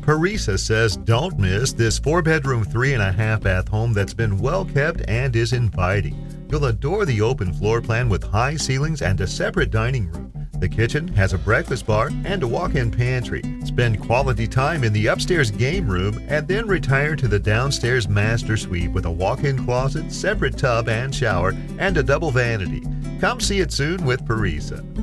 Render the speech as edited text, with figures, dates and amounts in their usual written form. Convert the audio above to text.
Parisa says, don't miss this 4-bedroom, 3.5-bath home that's been well-kept and is inviting. You'll adore the open floor plan with high ceilings and a separate dining room. The kitchen has a breakfast bar and a walk-in pantry. Spend quality time in the upstairs game room and then retire to the downstairs master suite with a walk-in closet, separate tub and shower, and a double vanity. Come see it soon with Parisa.